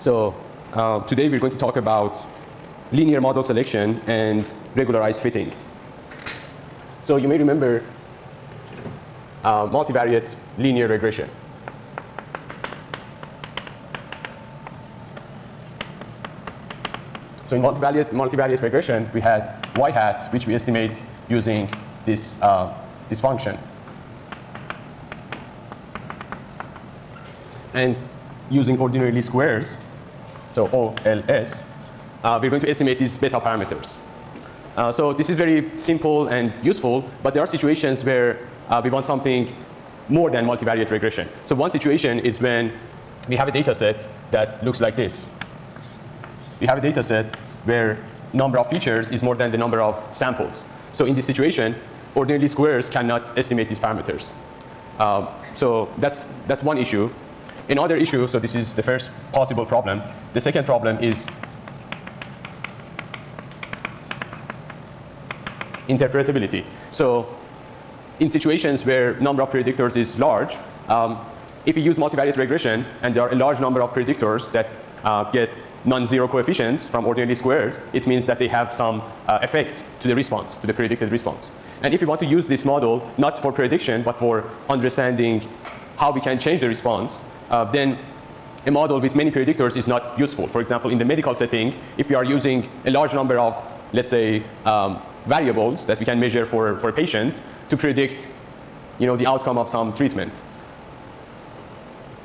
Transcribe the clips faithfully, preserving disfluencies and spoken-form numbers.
So uh, today we're going to talk about linear model selection and regularized fitting. So you may remember uh, multivariate linear regression. So in multivariate, multivariate regression, we had y hat, which we estimate using this, uh, this function. And using ordinary least squares, so O L S, uh, we're going to estimate these beta parameters. Uh, so this is very simple and useful, but there are situations where uh, we want something more than multivariate regression. So one situation is when we have a data set that looks like this. We have a data set where number of features is more than the number of samples. So in this situation, ordinary least squares cannot estimate these parameters. Um, so that's, that's one issue. Another issue, so this is the first possible problem. The second problem is interpretability. So in situations where number of predictors is large, um, if you use multivariate regression and there are a large number of predictors that uh, get non-zero coefficients from ordinary squares, it means that they have some uh, effect to the response, to the predicted response. And if you want to use this model not for prediction but for understanding how we can change the response, uh, then a model with many predictors is not useful. For example, in the medical setting, if you are using a large number of, let's say, um, variables that we can measure for, for a patient to predict, you know, the outcome of some treatment,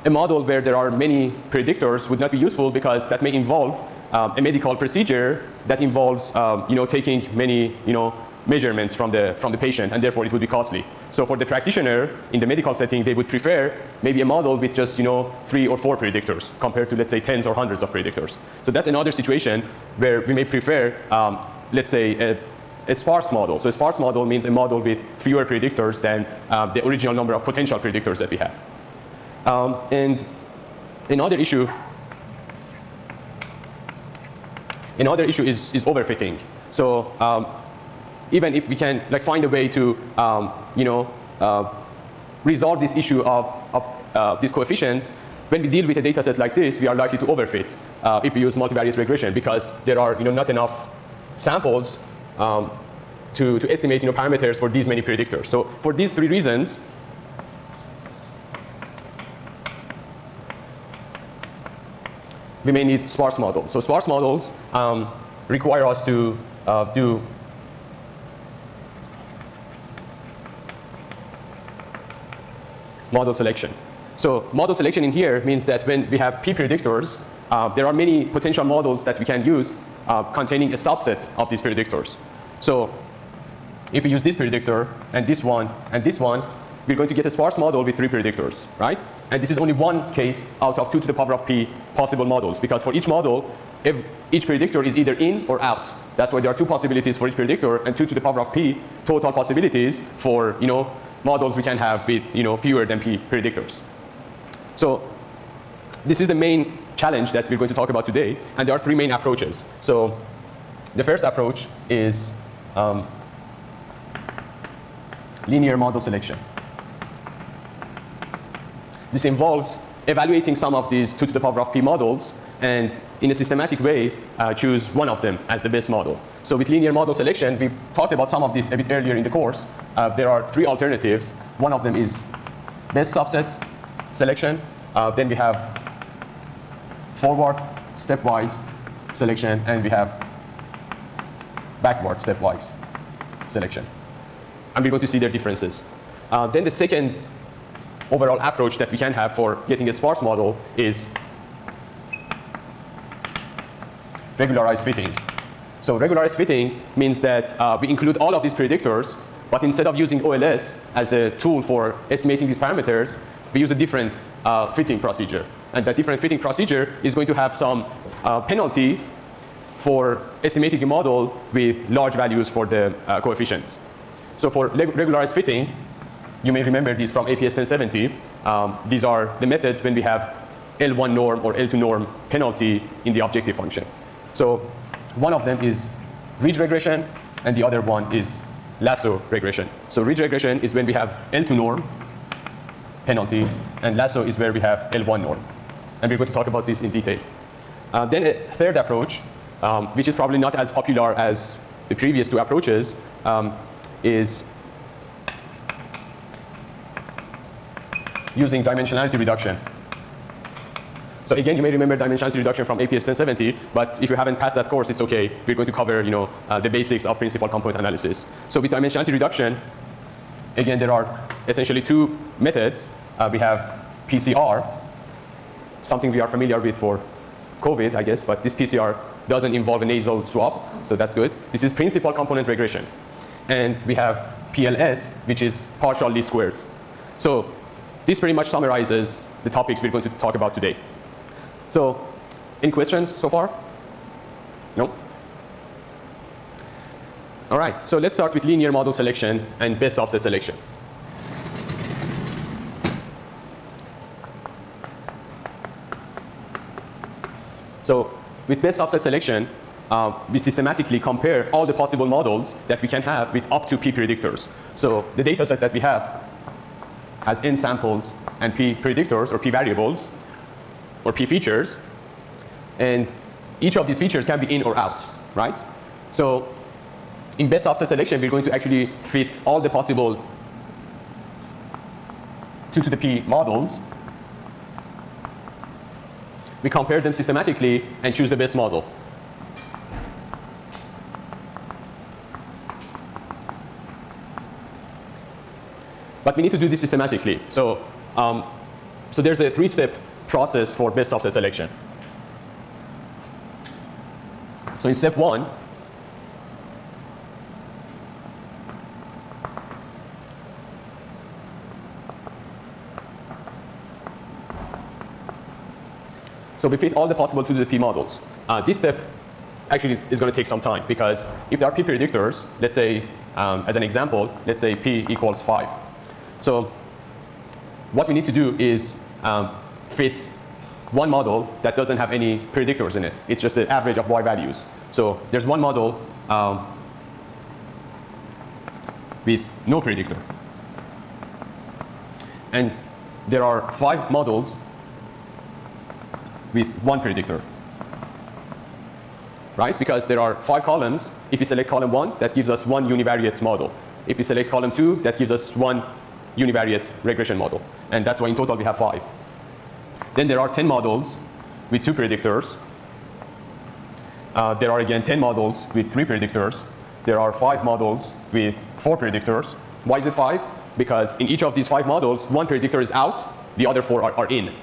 a model where there are many predictors would not be useful because that may involve um, a medical procedure that involves, um, you know, taking many, you know, measurements from the, from the patient, and therefore it would be costly. So for the practitioner in the medical setting, they would prefer maybe a model with just, you know, three or four predictors compared to, let's say, tens or hundreds of predictors. So that's another situation where we may prefer, um, let's say, a, a sparse model. So a sparse model means a model with fewer predictors than uh, the original number of potential predictors that we have. Um, and another issue, another issue is, is overfitting. So um, even if we can like find a way to um, you know uh, resolve this issue of, of uh, these coefficients, when we deal with a data set like this, we are likely to overfit uh, if we use multivariate regression because there are you know not enough samples um, to to estimate you know parameters for these many predictors. So for these three reasons, we may need sparse models. So sparse models um, require us to uh, do model selection. So model selection in here means that when we have p predictors, uh, there are many potential models that we can use uh, containing a subset of these predictors. So if we use this predictor and this one and this one, we're going to get a sparse model with three predictors, right? And this is only one case out of two to the power of p possible models, because for each model, if each predictor is either in or out. That's why there are two possibilities for each predictor and two to the power of p total possibilities for you know models we can have with you know fewer than p predictors. So this is the main challenge that we're going to talk about today, and there are three main approaches. So the first approach is um, linear model selection. This involves evaluating some of these two to the power of p models and in a systematic way uh, choose one of them as the best model. So with linear model selection, we talked about some of this a bit earlier in the course. Uh, there are three alternatives. One of them is best subset selection. Uh, then we have forward stepwise selection, and we have backward stepwise selection. And we're going to see their differences. Uh, then the second overall approach that we can have for getting a sparse model is regularized fitting. So regularized fitting means that uh, we include all of these predictors, but instead of using O L S as the tool for estimating these parameters, we use a different uh, fitting procedure. And that different fitting procedure is going to have some uh, penalty for estimating a model with large values for the uh, coefficients. So for regularized fitting, you may remember these from A P S ten seventy. Um, these are the methods when we have L one norm or L two norm penalty in the objective function. So one of them is ridge regression, and the other one is lasso regression. So ridge regression is when we have L two norm penalty, and lasso is where we have L one norm. And we're going to talk about this in detail. Uh, then a third approach, um, which is probably not as popular as the previous two approaches, um, is using dimensionality reduction. So again, you may remember dimensionality reduction from A P S ten seventy, but if you haven't passed that course, it's OK. We're going to cover you know, uh, the basics of principal component analysis. So with dimensionality reduction, again, there are essentially two methods. Uh, we have P C R, something we are familiar with for COVID, I guess, but this P C R doesn't involve a nasal swab, so that's good. This is principal component regression. And we have P L S, which is partial least squares. So this pretty much summarizes the topics we're going to talk about today. So, any questions so far? No? All right, so let's start with linear model selection and best offset selection. So, with best offset selection, uh, we systematically compare all the possible models that we can have with up to p predictors. So, the data set that we have has n samples and p predictors or p variables, or P features, and each of these features can be in or out, right? So in best offset selection, we're going to actually fit all the possible two to the P models. We compare them systematically and choose the best model. But we need to do this systematically. So, um, so there's a three-step process for best offset selection. So in step one, so we fit all the possible two to the P models. Uh, this step actually is going to take some time because if there are P predictors, let's say, um, as an example, let's say P equals five. So what we need to do is um, fit one model that doesn't have any predictors in it. It's just the average of y values. So there's one model um, with no predictor. And there are five models with one predictor, right? Because there are five columns. If we select column one, that gives us one univariate model. If we select column two, that gives us one univariate regression model. And that's why in total we have five. Then there are ten models with two predictors. Uh, there are, again, ten models with three predictors. There are five models with four predictors. Why is it five? Because in each of these five models, one predictor is out, the other four are, are in.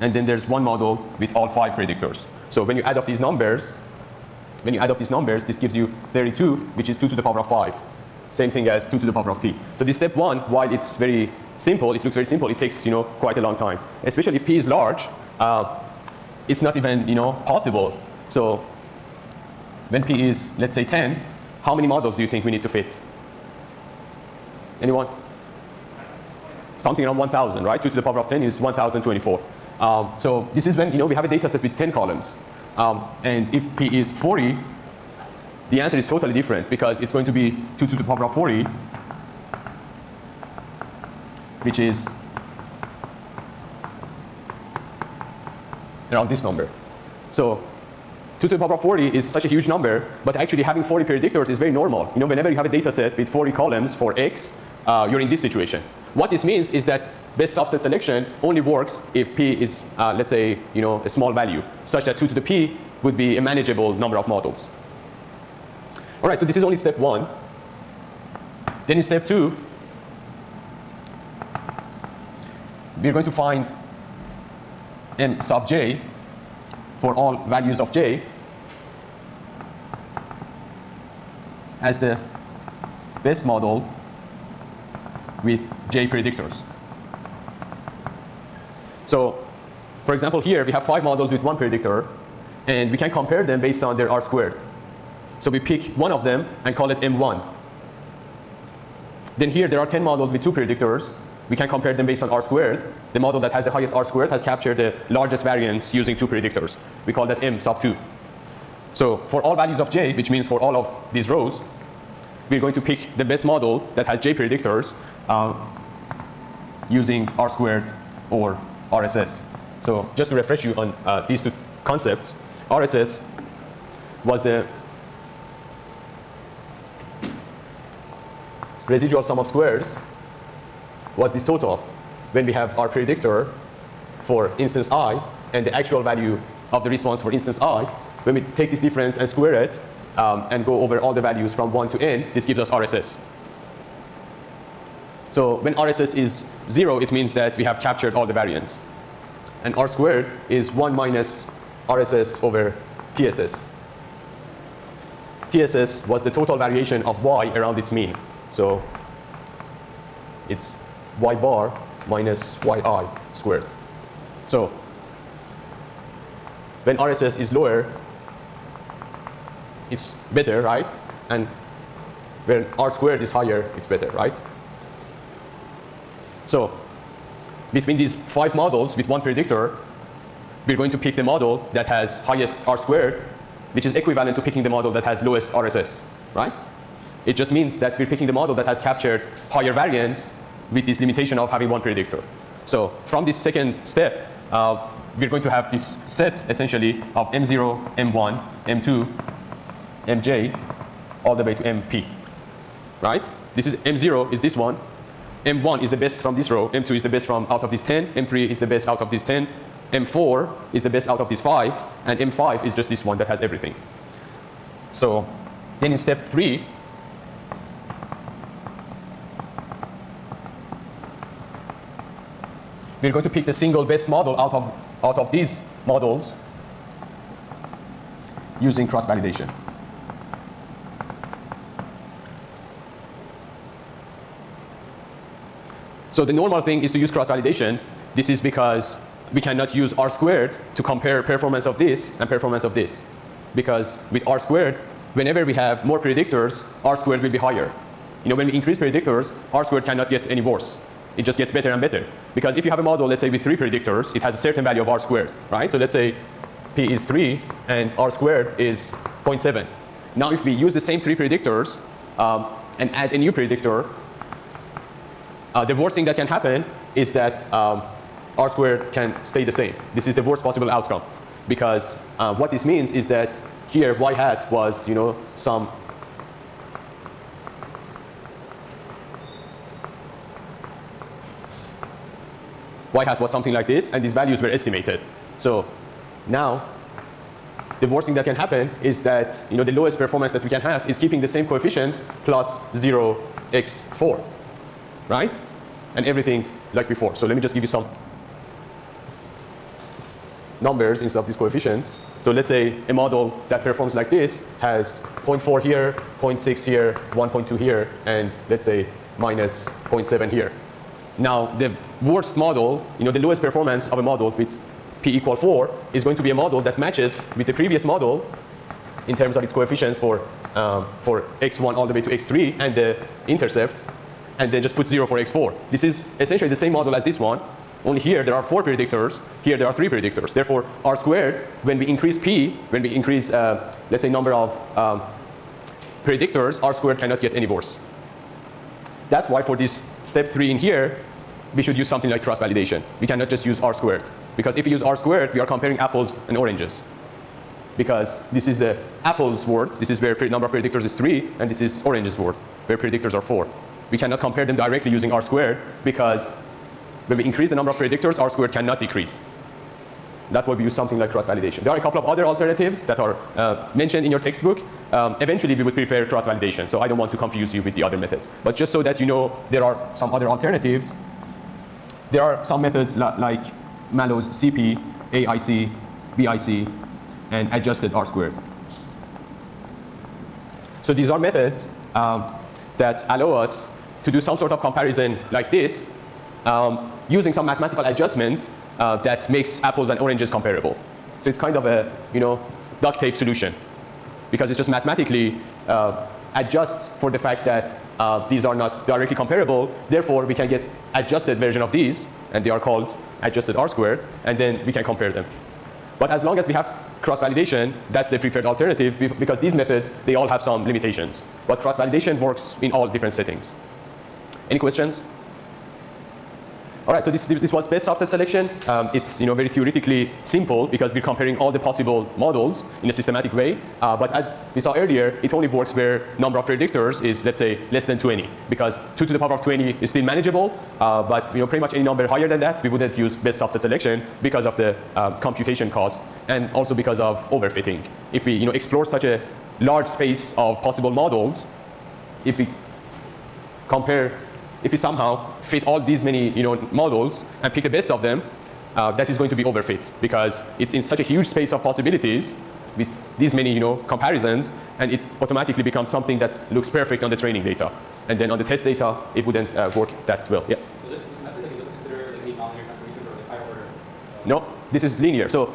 And then there's one model with all five predictors. So when you add up these numbers, when you add up these numbers, this gives you thirty-two, which is two to the power of five. Same thing as two to the power of p. So this step one, while it's very simple, it looks very simple, it takes you know quite a long time. Especially if p is large, uh, it's not even you know possible. So when p is, let's say, ten, how many models do you think we need to fit? Anyone? Something around one thousand, right? two to the power of ten is one thousand twenty-four. Um, so this is when you know we have a data set with ten columns. Um, and if p is forty, the answer is totally different because it's going to be two to the power of forty, which is around this number. So two to the power of forty is such a huge number, but actually having forty predictors is very normal. You know, whenever you have a data set with forty columns for x, uh, you're in this situation. What this means is that best offset selection only works if p is, uh, let's say, you know, a small value, such that two to the p would be a manageable number of models. All right, so this is only step one. Then in step two, we're going to find m sub j for all values of j as the best model with j predictors. So for example, here we have five models with one predictor, and we can compare them based on their r squared. So we pick one of them and call it m one. Then here there are ten models with two predictors. We can compare them based on r squared. The model that has the highest r squared has captured the largest variance using two predictors. We call that m sub two. So for all values of j, which means for all of these rows, we're going to pick the best model that has j predictors uh, using r squared or R S S. So just to refresh you on uh, these two concepts, R S S was the residual sum of squares was this total when we have our predictor for instance I and the actual value of the response for instance I. When we take this difference and square it um, and go over all the values from one to n, this gives us R S S. So when R S S is zero, it means that we have captured all the variance. And R squared is one minus R S S over T S S. T S S was the total variation of y around its mean. So it's y bar minus yi squared. So when R S S is lower, it's better, right? And when R squared is higher, it's better, right? So between these five models with one predictor, we're going to pick the model that has highest R squared, which is equivalent to picking the model that has lowest R S S, right? It just means that we're picking the model that has captured higher variance with this limitation of having one predictor. So from this second step, uh, we're going to have this set essentially of M zero, M one, M two, M j, all the way to M p, right? This is M zero is this one. M one is the best from this row, M two is the best from out of these ten, M three is the best out of these ten, M four is the best out of these five, and M five is just this one that has everything. So then in step three, we're going to pick the single best model out of, out of these models using cross-validation. So the normal thing is to use cross-validation. This is because we cannot use R squared to compare performance of this and performance of this. Because with R squared, whenever we have more predictors, R squared will be higher. You know, when we increase predictors, R squared cannot get any worse. It just gets better and better. Because if you have a model, let's say with three predictors, it has a certain value of R squared, right? So let's say P is three and R squared is zero point seven. Now if we use the same three predictors um, and add a new predictor, Uh, the worst thing that can happen is that um, R squared can stay the same. This is the worst possible outcome, because uh, what this means is that here y hat was, you know, some y hat was something like this, and these values were estimated. So now the worst thing that can happen is that, you know, the lowest performance that we can have is keeping the same coefficients plus zero x four. Right? And everything like before. So let me just give you some numbers instead of these coefficients. So let's say a model that performs like this has zero point four here, zero point six here, one point two here, and let's say minus zero point seven here. Now the worst model, you know, the lowest performance of a model with p equal four is going to be a model that matches with the previous model in terms of its coefficients for, um, for x one all the way to x three and the intercept, and then just put zero for x four. This is essentially the same model as this one, only here there are four predictors, here there are three predictors. Therefore, R squared, when we increase p, when we increase, uh, let's say, number of um, predictors, R squared cannot get any worse. That's why for this step three in here, we should use something like cross-validation. We cannot just use R squared, because if we use R squared, we are comparing apples and oranges. Because this is the apples word, this is where number of predictors is three, and this is oranges word, where predictors are four. We cannot compare them directly using R squared, because when we increase the number of predictors, R squared cannot decrease. That's why we use something like cross-validation. There are a couple of other alternatives that are uh, mentioned in your textbook. Um, eventually, we would prefer cross-validation, so I don't want to confuse you with the other methods. But just so that you know, there are some other alternatives. There are some methods like Mallow's C P, A I C, B I C, and adjusted R squared. So these are methods um, that allow us to do some sort of comparison like this um, using some mathematical adjustment uh, that makes apples and oranges comparable. So it's kind of a, you know, duct tape solution, because it just mathematically uh, adjusts for the fact that uh, these are not directly comparable. Therefore, we can get adjusted version of these, and they are called adjusted R squared, and then we can compare them. But as long as we have cross-validation, that's the preferred alternative, because these methods, they all have some limitations. But cross-validation works in all different settings. Any questions? All right, so this, this was best subset selection. Um, it's you know, very theoretically simple because we're comparing all the possible models in a systematic way. Uh, but as we saw earlier, it only works where number of predictors is, let's say, less than twenty. Because two to the power of twenty is still manageable. Uh, but you know, pretty much any number higher than that, we wouldn't use best subset selection because of the uh, computation cost and also because of overfitting. If we you know, explore such a large space of possible models, if we compare, if we somehow fit all these many you know, models and pick the best of them, uh, that is going to be overfit because it's in such a huge space of possibilities with these many you know, comparisons, and it automatically becomes something that looks perfect on the training data. And then on the test data, it wouldn't uh, work that well. Yeah. So this is method that you doesn't consider any nonlinear transformation or the higher order? Uh, no, this is linear. So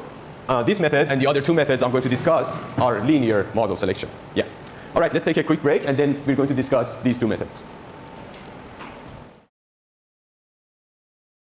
uh, this method and the other two methods I'm going to discuss are linear model selection. Yeah. All right, let's take a quick break, and then we're going to discuss these two methods.